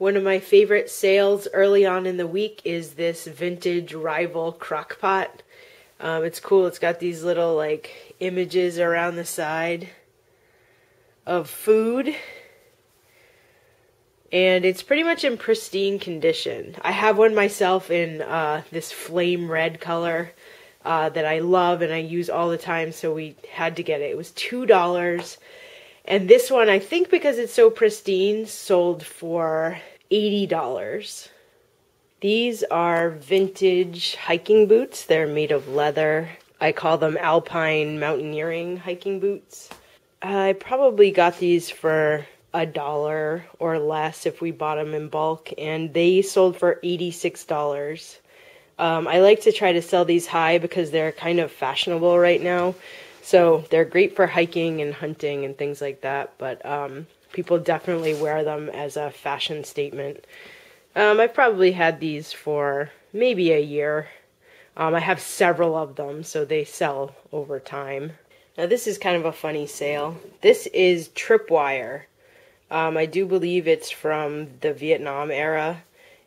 One of my favorite sales early on in the week is this vintage Rival crock pot. It's cool. It's got these little like images around the side of food. And it's pretty much in pristine condition. I have one myself in this flame red color that I love and I use all the time, so we had to get it. It was $2. And this one, I think because it's so pristine, sold for $80. These are vintage hiking boots. They're made of leather. I call them alpine mountaineering hiking boots. I probably got these for $1 or less if we bought them in bulk, and they sold for $86. I like to try to sell these high because they're kind of fashionable right now. So they're great for hiking and hunting and things like that, but people definitely wear them as a fashion statement. I've probably had these for maybe a year. I have several of them, so they sell over time. Now this is kind of a funny sale. This is tripwire. I do believe it's from the Vietnam era,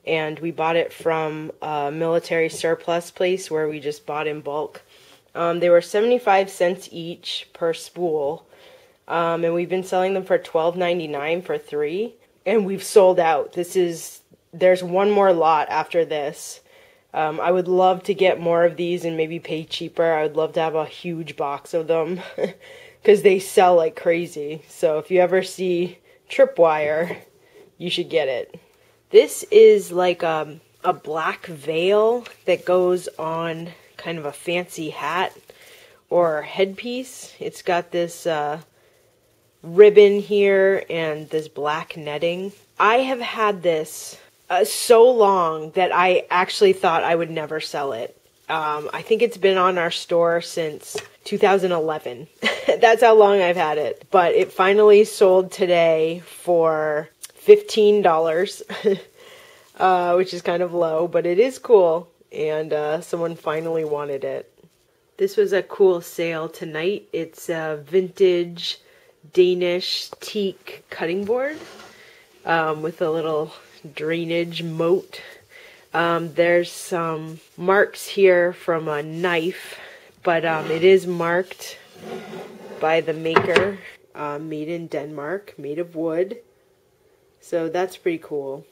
and we bought it from a military surplus place where we just bought in bulk. They were 75 cents each per spool, and we've been selling them for $12.99 for 3, and we've sold out. There's one more lot after this. I would love to get more of these and maybe pay cheaper. I would love to have a huge box of them because they sell like crazy. So if you ever see tripwire, you should get it. This is like a black veil that goes on kind of a fancy hat or headpiece. It's got this ribbon here and this black netting. I have had this so long that I actually thought I would never sell it. I think it's been on our store since 2011. That's how long I've had it. But it finally sold today for $15, which is kind of low, but it is cool. And someone finally wanted it. This was a cool sale tonight. It's a vintage Danish teak cutting board with a little drainage moat. There's some marks here from a knife, but it is marked by the maker, made in Denmark, made of wood. So that's pretty cool.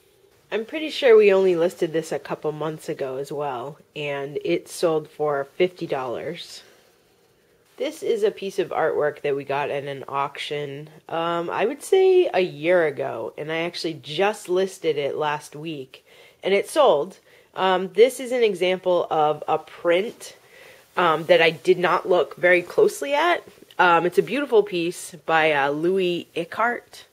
I'm pretty sure we only listed this a couple months ago as well, and it sold for $50. This is a piece of artwork that we got at an auction, I would say a year ago, and I actually just listed it last week, and it sold. This is an example of a print that I did not look very closely at. It's a beautiful piece by Louis Icart.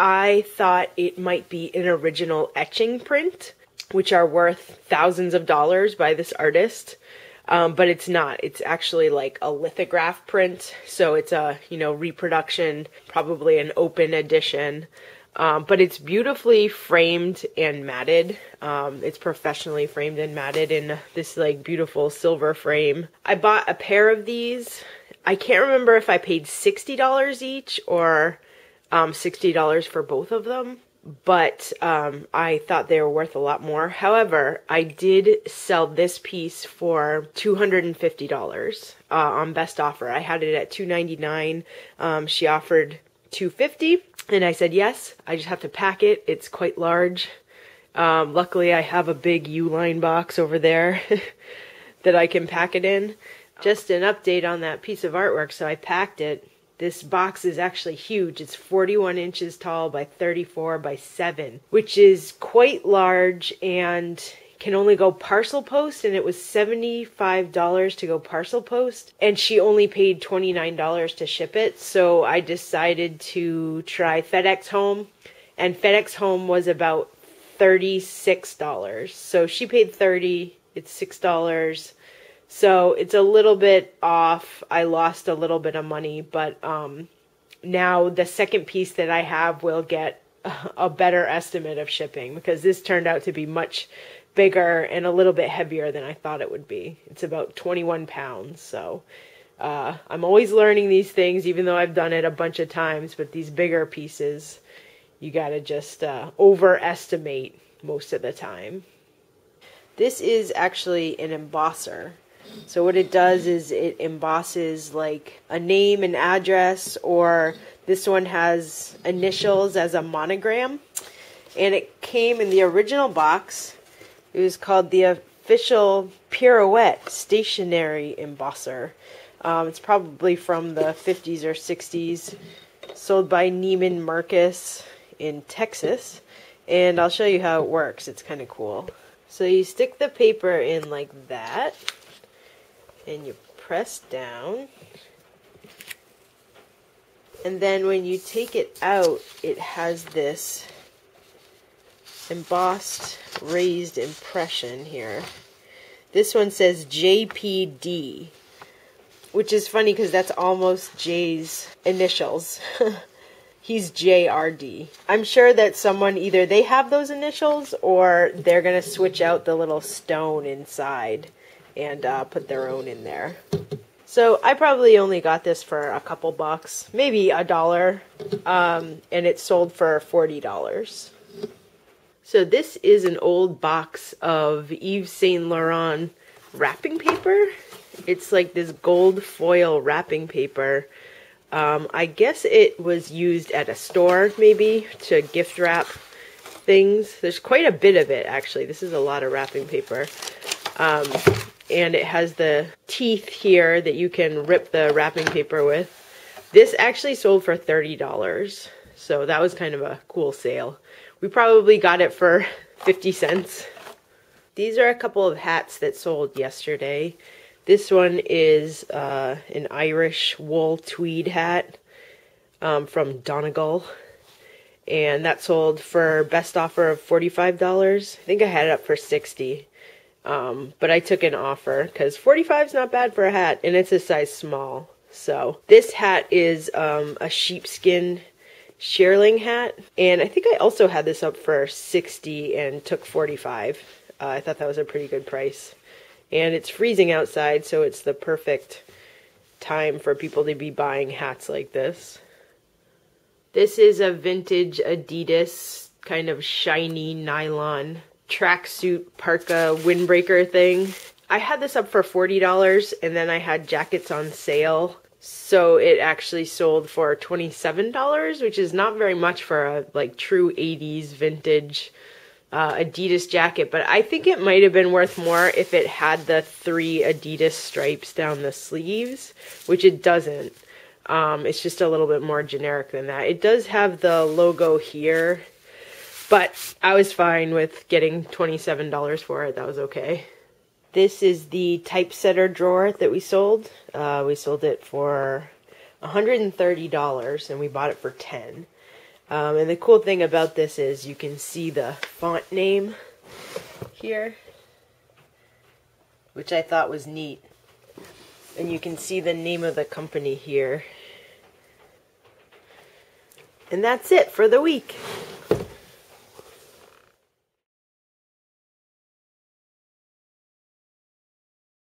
I thought it might be an original etching print, which are worth thousands of dollars by this artist, but it's not. It's actually like a lithograph print, so it's a, you know, reproduction, probably an open edition, but it's beautifully framed and matted. It's professionally framed and matted in this like beautiful silver frame. I bought a pair of these. I can't remember if I paid $60 each or $60 for both of them, but I thought they were worth a lot more. However, I did sell this piece for $250 on best offer. I had it at $299. She offered $250, and I said yes. I just have to pack it. It's quite large. Luckily, I have a big U-line box over there that I can pack it in. Just an update on that piece of artwork. So I packed it. This box is actually huge. It's 41 inches tall by 34 by 7, which is quite large and can only go parcel post, and it was $75 to go parcel post, and she only paid $29 to ship it, so I decided to try FedEx Home, and FedEx Home was about $36, so she paid $30, it's $6, so it's a little bit off. I lost a little bit of money, but now the second piece that I have will get a better estimate of shipping because this turned out to be much bigger and a little bit heavier than I thought it would be. It's about 21 pounds, so I'm always learning these things, even though I've done it a bunch of times, but these bigger pieces you got to just overestimate most of the time. This is actually an embosser. So what it does is it embosses like a name and address, or this one has initials as a monogram. And it came in the original box. It was called the official Pirouette stationery embosser. It's probably from the 50s or 60s. Sold by Neiman Marcus in Texas. And I'll show you how it works. It's kind of cool. So you stick the paper in like that. And you press down. And then when you take it out, it has this embossed raised impression here. This one says JPD, which is funny because that's almost Jay's initials. He's JRD. I'm sure that someone, either they have those initials or they're going to switch out the little stone inside and put their own in there. So I probably only got this for a couple bucks, maybe $1, and it sold for $40. So this is an old box of Yves Saint Laurent wrapping paper. It's like this gold foil wrapping paper. I guess it was used at a store maybe to gift wrap things. There's quite a bit of it actually. This is a lot of wrapping paper. And it has the teeth here that you can rip the wrapping paper with. This actually sold for $30. So that was kind of a cool sale. We probably got it for 50 cents. These are a couple of hats that sold yesterday. This one is an Irish wool tweed hat from Donegal. And that sold for best offer of $45. I think I had it up for $60. But I took an offer because $45 is not bad for a hat. And it's a size small. So this hat is a sheepskin shearling hat, and I think I also had this up for $60 and took $45. I thought that was a pretty good price, and it's freezing outside, so it's the perfect time for people to be buying hats like this. This is a vintage Adidas kind of shiny nylon tracksuit parka windbreaker thing. I had this up for $40, and then I had jackets on sale. So it actually sold for $27, which is not very much for a like true 80s vintage Adidas jacket, but I think it might have been worth more if it had the 3 Adidas stripes down the sleeves, which it doesn't. It's just a little bit more generic than that. It does have the logo here, but I was fine with getting $27 for it. That was okay. This is the typesetter drawer that we sold. We sold it for $130, and we bought it for $10. And the cool thing about this is you can see the font name here, which I thought was neat. And you can see the name of the company here. And that's it for the week.